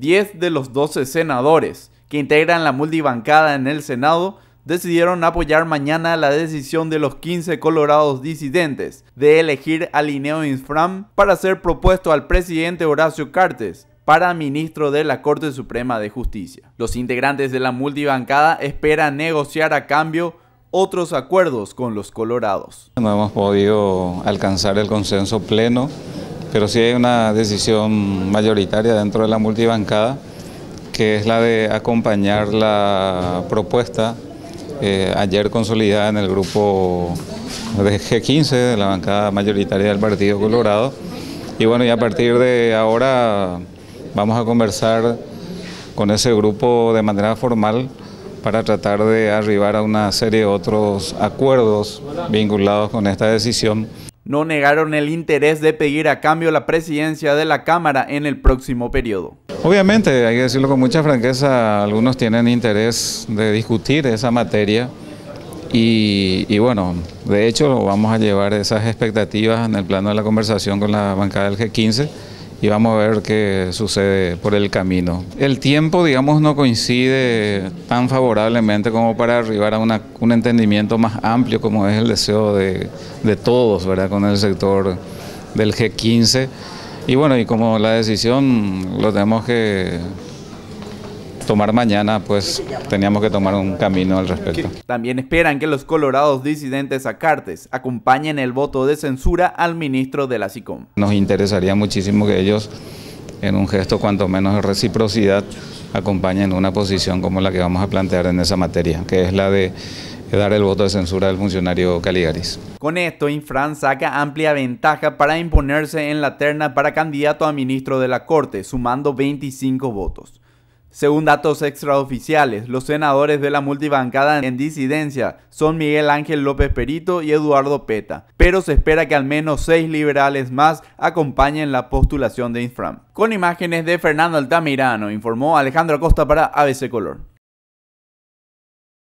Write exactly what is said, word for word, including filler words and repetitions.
diez de los doce senadores que integran la multibancada en el Senado decidieron apoyar mañana la decisión de los quince colorados disidentes de elegir a Linneo Ynsfrán para ser propuesto al presidente Horacio Cartes para ministro de la Corte Suprema de Justicia. Los integrantes de la multibancada esperan negociar a cambio otros acuerdos con los colorados. No hemos podido alcanzar el consenso pleno, pero sí hay una decisión mayoritaria dentro de la multibancada, que es la de acompañar la propuesta Eh, ayer consolidada en el grupo de G quince, de la bancada mayoritaria del Partido Colorado. Y bueno, y a partir de ahora vamos a conversar con ese grupo de manera formal para tratar de arribar a una serie de otros acuerdos vinculados con esta decisión. No negaron el interés de pedir a cambio la presidencia de la Cámara en el próximo periodo. Obviamente, hay que decirlo con mucha franqueza, algunos tienen interés de discutir esa materia y, y bueno, de hecho vamos a llevar esas expectativas en el plano de la conversación con la bancada del G quince y vamos a ver qué sucede por el camino. El tiempo, digamos, no coincide tan favorablemente como para arribar a una, un entendimiento más amplio como es el deseo de, de todos, ¿verdad?, con el sector del G quince. Y bueno, y como la decisión lo tenemos que tomar mañana, pues teníamos que tomar un camino al respecto. También esperan que los colorados disidentes a Cartes acompañen el voto de censura al ministro de la SICOM. Nos interesaría muchísimo que ellos, en un gesto cuanto menos de reciprocidad, acompañen una posición como la que vamos a plantear en esa materia, que es la de dar el voto de censura del funcionario Caligaris. Con esto, Ynsfrán saca amplia ventaja para imponerse en la terna para candidato a ministro de la Corte, sumando veinticinco votos. Según datos extraoficiales, los senadores de la multibancada en disidencia son Miguel Ángel López Perito y Eduardo Peta, pero se espera que al menos seis liberales más acompañen la postulación de Ynsfrán. Con imágenes de Fernando Altamirano, informó Alejandro Costa para A B C Color.